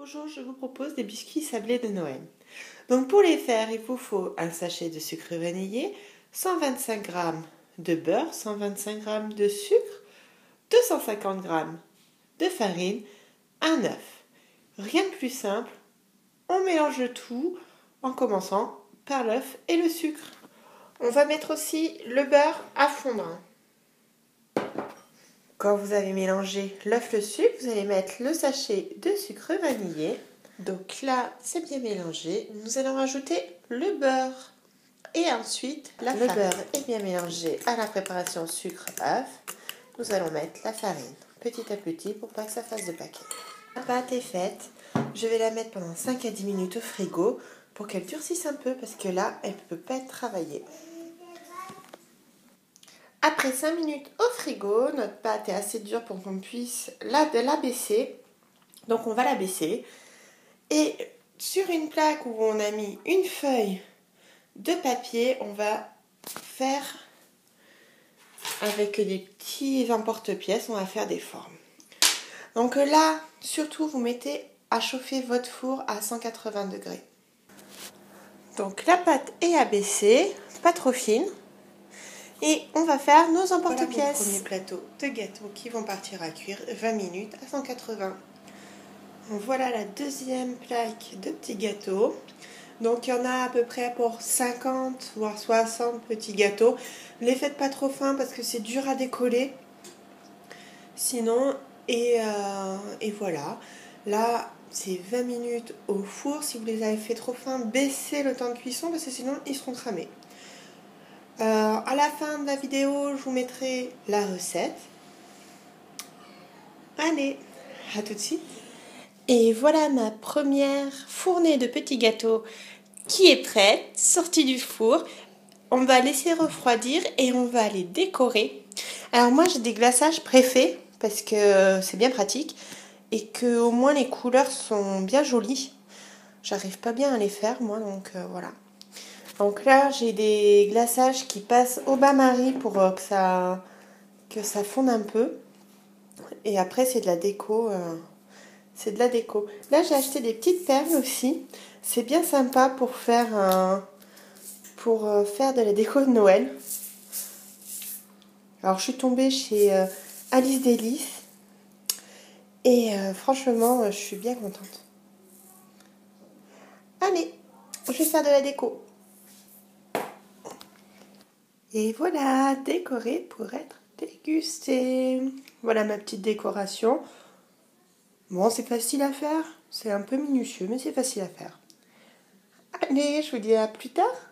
Bonjour, je vous propose des biscuits sablés de Noël. Donc pour les faire, il vous faut un sachet de sucre vanillé, 125 g de beurre, 125 g de sucre, 250 g de farine, un œuf. Rien de plus simple, on mélange le tout en commençant par l'œuf et le sucre. On va mettre aussi le beurre à fondre. Quand vous avez mélangé l'œuf et le sucre, vous allez mettre le sachet de sucre vanillé. Donc là, c'est bien mélangé. Nous allons rajouter le beurre. Et ensuite, le beurre est bien mélangé à la préparation sucre-œuf. Nous allons mettre la farine petit à petit pour pas que ça fasse de paquet. La pâte est faite. Je vais la mettre pendant 5 à 10 minutes au frigo pour qu'elle durcisse un peu parce que là, elle ne peut pas être travaillée. Après 5 minutes au frigo, notre pâte est assez dure pour qu'on puisse la baisser. Donc on va la baisser. Et sur une plaque où on a mis une feuille de papier, on va faire avec des petits emporte-pièces, on va faire des formes. Donc là, surtout, vous mettez à chauffer votre four à 180 degrés. Donc la pâte est abaissée, pas trop fine. Et on va faire nos emporte-pièces. Voilà mon premier plateau de gâteaux qui vont partir à cuire 20 minutes à 180. Donc voilà la deuxième plaque de petits gâteaux. Donc il y en a à peu près pour 50 voire 60 petits gâteaux. Ne les faites pas trop fins parce que c'est dur à décoller. Sinon, et voilà. Là, c'est 20 minutes au four. Si vous les avez fait trop fins, baissez le temps de cuisson parce que sinon, ils seront cramés. À la fin de la vidéo, je vous mettrai la recette. Allez, à tout de suite. Et voilà ma première fournée de petits gâteaux qui est prête, sortie du four. On va laisser refroidir et on va les décorer. Alors moi, j'ai des glaçages préfaits parce que c'est bien pratique et que au moins les couleurs sont bien jolies. J'arrive pas bien à les faire moi, donc voilà. Donc là, j'ai des glaçages qui passent au bain-marie pour que ça fonde un peu. Et après, c'est de la déco. Là, j'ai acheté des petites perles aussi. C'est bien sympa pour faire faire de la déco de Noël. Alors, je suis tombée chez Alice Délice. Et franchement, je suis bien contente. Allez, je vais faire de la déco. Et voilà, décoré pour être dégusté. Voilà ma petite décoration. Bon, c'est facile à faire. C'est un peu minutieux, mais c'est facile à faire. Allez, je vous dis à plus tard.